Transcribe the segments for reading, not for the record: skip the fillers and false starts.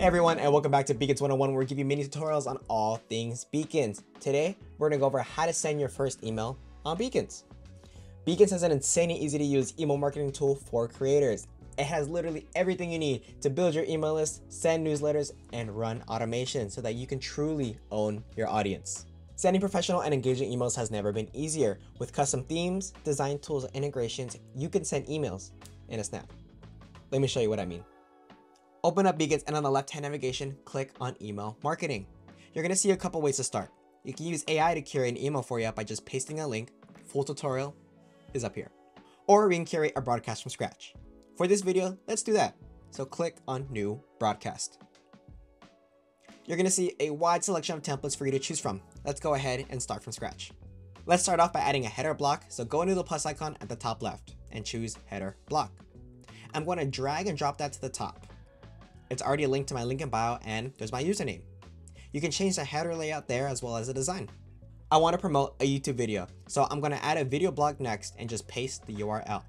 Hey everyone, and welcome back to Beacons 101, where we give you mini tutorials on all things Beacons. Today, we're going to go over how to send your first email on Beacons. Beacons has an insanely easy to use email marketing tool for creators. It has literally everything you need to build your email list, send newsletters, and run automation so that you can truly own your audience. Sending professional and engaging emails has never been easier. With custom themes, design tools, and integrations, you can send emails in a snap. Let me show you what I mean. Open up Beacons, and on the left-hand navigation, click on Email Marketing. You're going to see a couple ways to start. You can use AI to curate an email for you by just pasting a link. Full tutorial is up here. Or we can curate a broadcast from scratch. For this video, let's do that. So click on New Broadcast. You're going to see a wide selection of templates for you to choose from. Let's go ahead and start from scratch. Let's start off by adding a header block. So go into the plus icon at the top left and choose Header Block. I'm going to drag and drop that to the top. It's already linked to my link in bio, and there's my username. You can change the header layout there as well as the design. I want to promote a YouTube video, so I'm going to add a video blog next and just paste the URL.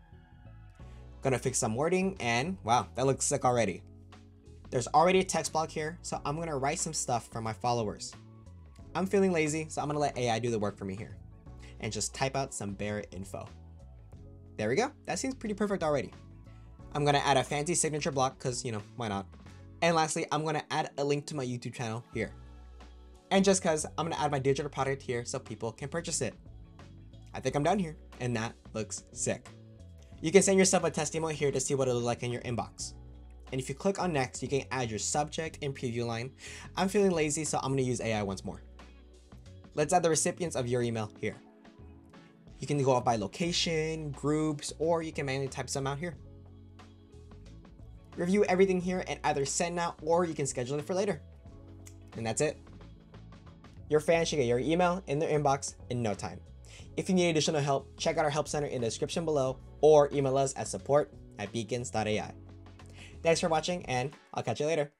Going to fix some wording, and wow, that looks sick already. There's already a text block here, so I'm going to write some stuff for my followers. I'm feeling lazy, so I'm going to let AI do the work for me here and just type out some bare info. There we go. That seems pretty perfect already. I'm going to add a fancy signature block because, you know, why not? And lastly, I'm going to add a link to my YouTube channel here. And just because, I'm going to add my digital product here so people can purchase it. I think I'm done here. And that looks sick. You can send yourself a test email here to see what it looks like in your inbox. And if you click on next, you can add your subject and preview line. I'm feeling lazy, so I'm going to use AI once more. Let's add the recipients of your email here. You can go up by location, groups, or you can manually type some out here. Review everything here and either send now or you can schedule it for later. And that's it. Your fans should get your email in their inbox in no time. If you need additional help, check out our help center in the description below or email us at support@beacons.ai. Thanks for watching, and I'll catch you later.